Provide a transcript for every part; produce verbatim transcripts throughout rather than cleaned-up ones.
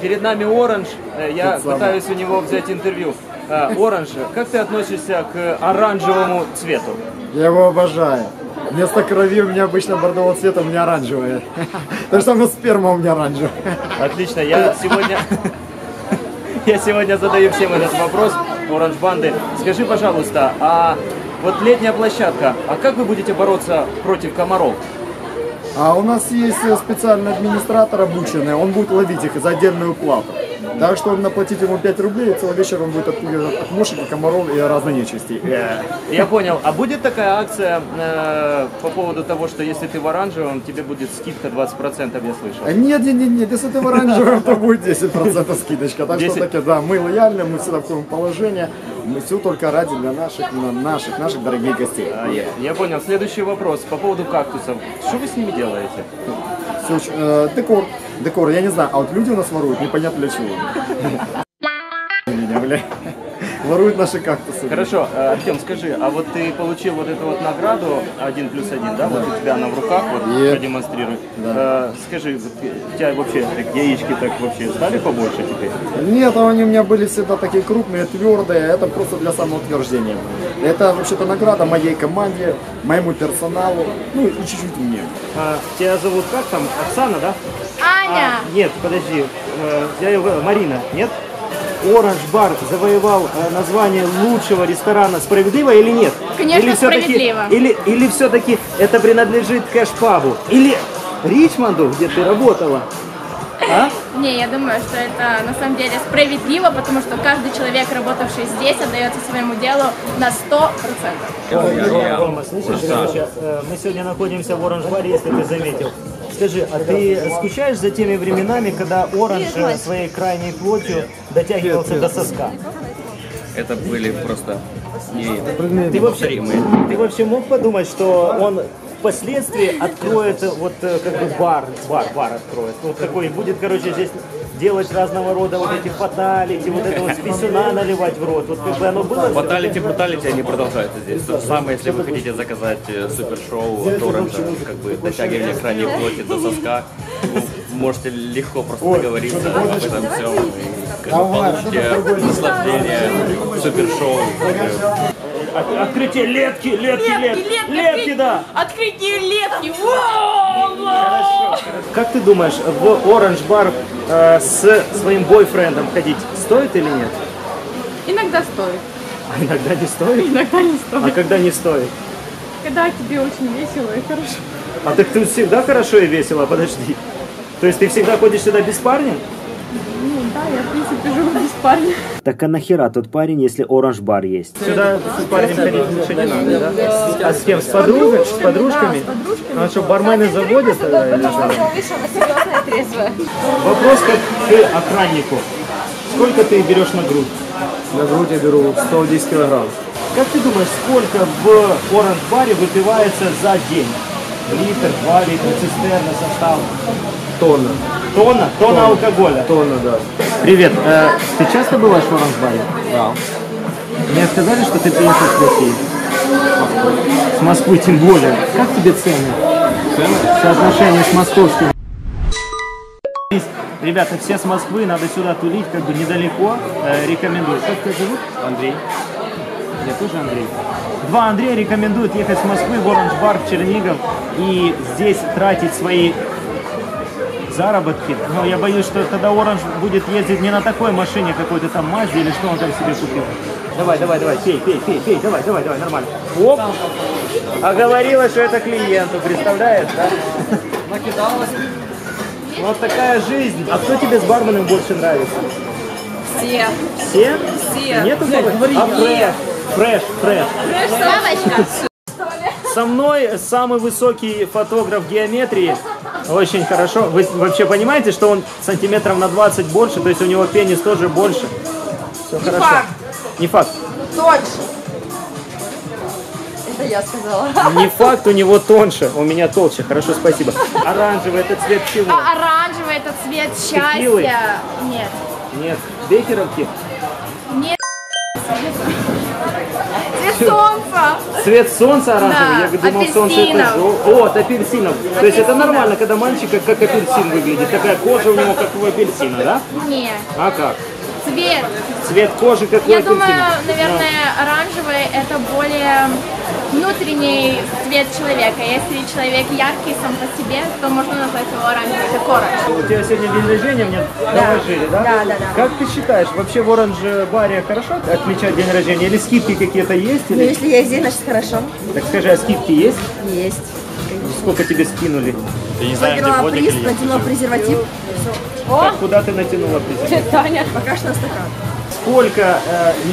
Перед нами Оранж, я Тут пытаюсь самый. у него взять интервью. Оранж, как ты относишься к оранжевому цвету? Я его обожаю. Вместо крови у меня обычно бордового цвета, у меня оранжевая. То же самое сперма у меня оранжевая. Отлично, я сегодня... Я сегодня задаю всем этот вопрос, Оранж Банды. Скажи, пожалуйста, а вот летняя площадка, а как вы будете бороться против комаров? А у нас есть специальный администратор обученный, он будет ловить их за отдельную плату. Так что он наплатит ему пять рублей, и целый вечер он будет отпугивать от мушек, комаров и разной нечисти. Я понял. А будет такая акция э, по поводу того, что если ты в оранжевом, тебе будет скидка двадцать процентов, я слышал? Нет, нет, нет, нет. Если ты в оранжевом, то будет десять процентов скидочка. Так что таки, да, мы лояльны, мы всегда в таком положении. Мы все только ради для наших, на наших, наших дорогих гостей. А, я, я понял. Следующий вопрос по поводу кактусов. Что вы с ними делаете? Слушай, э, декор. Декор, я не знаю, а вот люди у нас воруют, непонятно для чего. Воруют наши кактусы. Хорошо, Артем, скажи, а вот ты получил вот эту вот награду один плюс один, да? Вот у тебя она в руках, вот продемонстрируй. Скажи, у тебя вообще яички так вообще стали побольше теперь? Нет, они у меня были всегда такие крупные, твердые, это просто для самоутверждения. Это вообще-то награда моей команде, моему персоналу, ну и чуть-чуть мне. Тебя зовут как там, Оксана, да? А, нет, подожди, я его... Марина, нет? Оранж Бар завоевал название лучшего ресторана. Справедливо или нет? Конечно, или справедливо. Или, или все-таки это принадлежит кэшпабу? Или Ричмонду, где ты работала? А? Не, я думаю, что это на самом деле справедливо, потому что каждый человек, работавший здесь, отдается своему делу на сто процентов. Слышишь, мы сегодня находимся в Оранж Баре, если ты заметил. Скажи, а ты скучаешь за теми временами, когда Оранж своей крайней плотью дотягивался до соска? Это были просто неповторимые. Ты вообще мог подумать, что он впоследствии откроет вот как бы бар, бар, бар откроет. Вот такой будет, короче, здесь делать разного рода вот эти фаталити, вот это вот списюна наливать в рот. Вот как бы оно было. Фаталити, фаталити, они продолжаются здесь. То же самое, если вы хотите заказать супершоу от Оранжа, как бы дотягивание крайней плоти до соска, вы можете легко просто договориться об этом всем и получите наслаждение супершоу. Открытие летки, летки, летки, летки, летки, да! Открытие летки! Как ты думаешь, в Оранж Бар э, с своим бойфрендом ходить стоит или нет? Иногда стоит. А иногда не стоит? Иногда не стоит. А когда не стоит? Когда тебе очень весело и хорошо. А так ты всегда хорошо и весело, подожди. То есть ты всегда ходишь сюда без парня? Ну да, я в принципе живу без парня. Так а нахера тот парень, если Оранж Бар есть? Сюда с парнем ходить лучше не надо, да? А с кем? С подружкой? С подружками? Ну а что, бармены заводят? Вопрос к охраннику. Сколько ты берешь на грудь? На грудь я беру сто десять килограмм. Как ты думаешь, сколько в Оранж Баре выпивается за день? Литр, два литра, цистерна, состав? Тонна. Тонна? Тонна алкоголя? Тонна, да. Привет. Э, ты часто бываешь в Оранж Баре? Да. Мне сказали, что ты приехал с России. С Москвы тем более. Как тебе цены? Цены? Соотношение с московским. Ребята, все с Москвы, надо сюда тулить, как бы недалеко. Э, рекомендую. Как тебя зовут? Андрей. Я тоже Андрей. Два Андрея рекомендуют ехать с Москвы в Оранж Бар, в Чернигов и здесь тратить свои заработки, но я боюсь, что тогда Оранж будет ездить не на такой машине какой-то там Мазде или что он там себе купил. Давай, давай, давай, пей, пей, пей, пей, давай, давай, давай, нормально. Оп! А говорила, что это клиенту, представляешь, да? Накидалась. Вот такая жизнь. А кто тебе с барменом больше нравится? Все. Все? Все. Нету говорить? А фреш, фреш, фреш. Фреш, собачка. Со мной самый высокий фотограф геометрии. Очень хорошо. Вы вообще понимаете, что он сантиметров на двадцать больше, то есть у него пенис тоже больше. Все Не хорошо. Факт. Не факт. Тоньше. Это я сказала. Не факт, у него тоньше, у меня толще. Хорошо, спасибо. Оранжевый это цвет чего? А оранжевый это цвет счастья. Текилы? Нет. Нет. Бекеровки? Нет. Цвет солнца. Цвет солнца оранжевый. Да. Я думал, солнце это желтый. О, от апельсинов. апельсинов. То есть это нормально, когда мальчик как, как апельсин выглядит. Такая кожа у него, как у апельсина, да? Нет. А как? Цвет. Цвет кожи, как у апельсина. Я думаю, наверное, оранжевый это более внутренний цвет человека. Если человек яркий сам по себе, то можно назвать его оранжевым. Это короче. У тебя сегодня день рождения, мне доложили, да. Да? Да, да, да. Как ты считаешь, вообще в оранж-баре хорошо отмечать день рождения? Или скидки какие-то есть? Или... Ну, если есть день, значит хорошо. Так скажи, а скидки есть? Есть. Конечно. Сколько тебе скинули? Я не знаю, где водик или я. Натянула презерватив. Так, куда ты натянула презерватив? Таня. Пока что на стакан. Сколько э,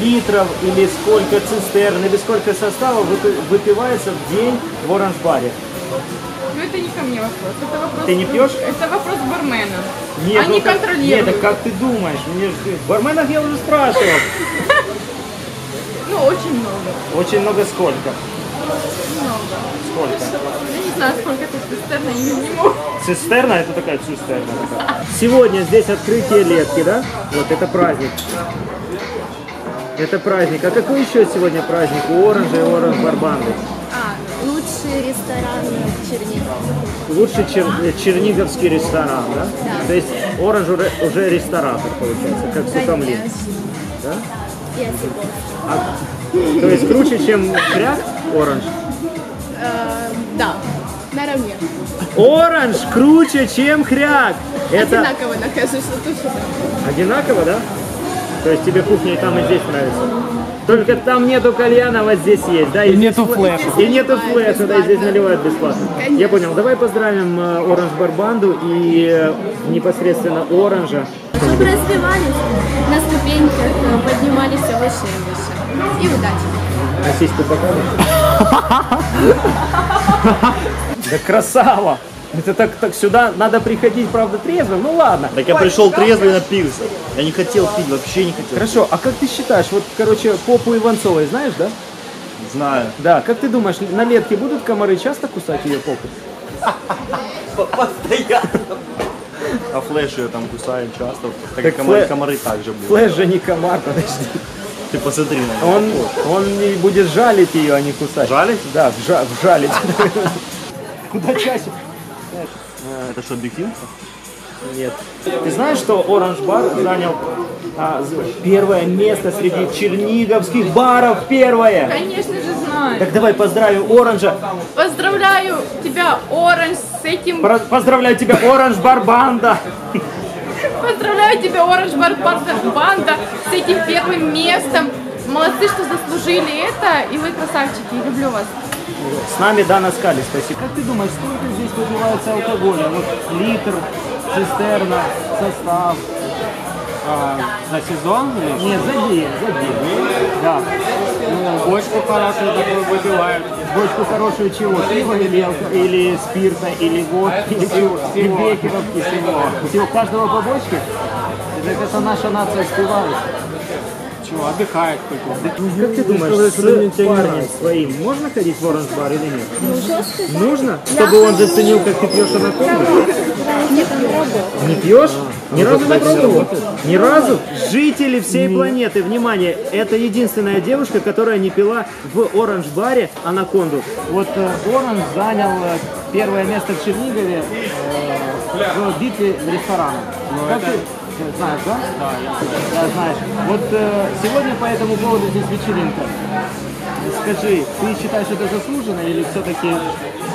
литров или сколько цистерн или сколько составов выпивается в день в оранж-баре? Ну это не ко мне вопрос. Это вопрос. Ты не пьешь? Это вопрос бармена. Нет, Они ну, как, контролируют. Нет, так как ты думаешь? Мне ж... Барменов я уже спрашивал. Ну очень много. Очень много сколько? Много. Сколько? Я не знаю, сколько тут цистерна, я не могу. Цистерна? Это такая цистерна. Такая. Сегодня здесь открытие Лепки, да? Вот это праздник. Это праздник. А какой еще сегодня праздник у Оранжа и Оранж Бар Банды? А, лучший ресторан Чернигова. Лучший чер... черниговский ресторан, да? Да. То есть Оранж уже ресторатор, получается, как в Сухомлин. Да? А, то есть круче, чем кряк Оранж? Э, да, наравне. Оранж круче, чем хряк. Это... Одинаково, накажешь, что тут что-то. Одинаково, да? То есть тебе кухня и там, и здесь нравится. Только там нету кальяна, вот здесь есть, да? И, и нету флеша. И, и нету флеша, да, и здесь наливают бесплатно. Конечно. Я понял. Давай поздравим Оранж Бар Банду и непосредственно Оранжа. Чтобы развивались на ступеньках, поднимались все выше и выше. И удачи. А сиську покажешь? Да красава! Это так, так сюда надо приходить, правда, трезвым, ну ладно. Так я пришел трезвый и напился. Я не хотел пить, вообще не хотел. Хорошо, а как ты считаешь, вот, короче, попу Иванцовой знаешь, да? Знаю. Да, как ты думаешь, на Летке будут комары часто кусать ее попу? Постоянно. А флеш ее там кусают часто. Так комары также будут. Флеш же не комар, подожди. Ты посмотри на него. Он не будет жалить ее, а не кусать. Жалить? Да, вжалить. Куда часик? Это что, объектив? Нет. Ты знаешь, что Оранж Бар занял а, первое место среди черниговских баров? Первое! Конечно же знаю. Так давай поздравим Оранжа. Поздравляю тебя, Оранж, с этим... Про... Поздравляю тебя, Оранж Бар Банда. Поздравляю тебя, Оранж Бар Банда, с этим первым местом. Молодцы, что заслужили это, и вы красавчики, я люблю вас. С нами Дана Скали, спасибо. Как ты думаешь, сколько здесь выпивается алкоголя? Вот литр, цистерна, состав. А, за сезон? Или Нет, за день, за день. Да. Ну, бочку хорошую такую выпивают. Бочку хорошую чего? Пива или, или спирта, или водки, или чего? Или бекеровки, всего. Всего каждого по бочке? Так это наша нация спивалась. Чего, отдыхает какой-то. Как ты думаешь, с парнем своим можно ходить в оранж-бар или нет? Нужно? Нужно? Чтобы он заценил, как ты пьешь, а на ком? Нет, не пробовал. Не пьешь? Ни разу не пробовал? Ни разу? Жители всей планеты, внимание, это единственная девушка, которая не пила в оранж-баре анаконду. Вот Оранж занял первое место в Чернигове в битве ресторанов. Знаешь, да? Да, я да, знаешь. Вот э, сегодня по этому поводу здесь вечеринка. Скажи, ты считаешь это заслуженно или все-таки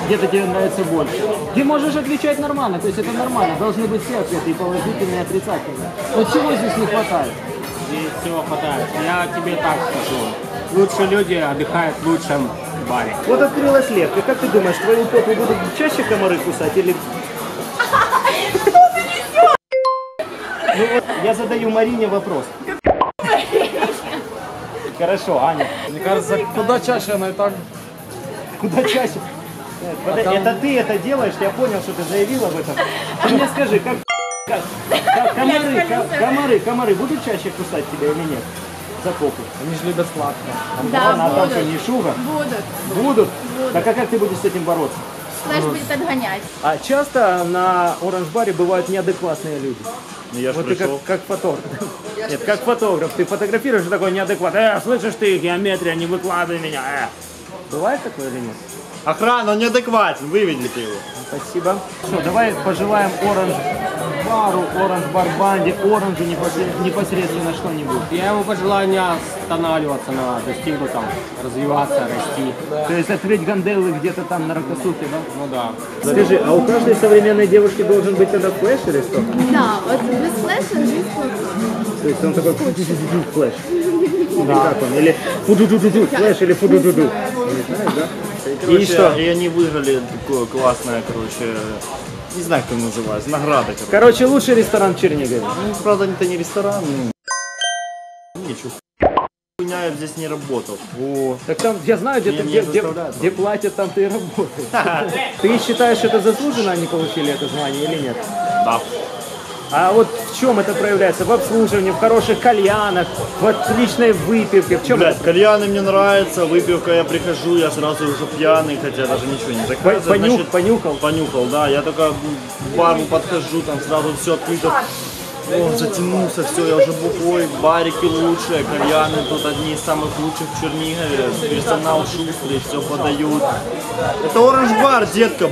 где-то тебе нравится больше? Ты можешь отвечать нормально, то есть это нормально. Должны быть все ответы, и положительные, и отрицательные. Но чего здесь не хватает? Здесь всего хватает. Я тебе так скажу. Лучше люди отдыхают в лучшем баре. Вот открылась Лепка. Как ты думаешь, твою попу будут чаще комары кусать или... Ну вот, я задаю Марине вопрос. Хорошо, Аня. Мне кажется, куда чаще она и так... Куда чаще? Нет, там... Это ты это делаешь, я понял, что ты заявила об этом. Ты мне скажи, как... как... Комары, комары, комары будут чаще кусать тебя или нет? За попу. Они же любят сладко. Да, будут. Будут. Будут? Так а как ты будешь с этим бороться? Флэш будет отгонять. А часто на Оранж-баре бывают неадекватные люди? Я вот ты как, как фотограф. Я Нет, как фотограф. Ты фотографируешь такой неадекват. Э, слышишь ты, геометрия, не выкладывай меня. Э. Бывает такое или нет? Охрана, он неадекватен, выведите его. Спасибо. Что, давай пожелаем Оранж-бару, Оранж-бар-банде, Оранжу непосредственно что-нибудь. Я ему пожелаю не останавливаться на достигнутом, развиваться, расти. Да. То есть открыть ганделы где-то там на Рокосухе, да? Ну да. Скажи, а у каждой современной девушки должен быть тогда флеш или что? Да, вот без флеша жизнь скучно. То есть он такой флеш? Да. Или фу-ду-ду-ду-ду, флеш или фу-ду-ду-ду. Не знаешь, да? Короче, и что? И они выиграли такое классное, короче, не знаю, как называется, награда. Короче, короче лучший ресторан в Чернигове. Ну, правда, это не ресторан, ну, ничего. Я здесь не работал. О. Так там, я знаю, где, ты, где, где, где платят, там ты и работаешь. Ты считаешь, это заслуженно они получили это звание или нет? Да. А вот в чем это проявляется? В обслуживании, в хороших кальянах, в отличной выпивке. В чем? Блядь, это? Кальяны мне нравятся, выпивка, я прихожу, я сразу уже пьяный, хотя даже ничего не заказываю. Понюх, значит, понюхал? Понюхал, да. Я только к бару подхожу, там сразу все открыто. Он затянулся, все, я уже бухой, барики лучшие, кальяны тут одни из самых лучших в Чернигове, персонал шустрый, все подают. Это Оранж Бар, детка.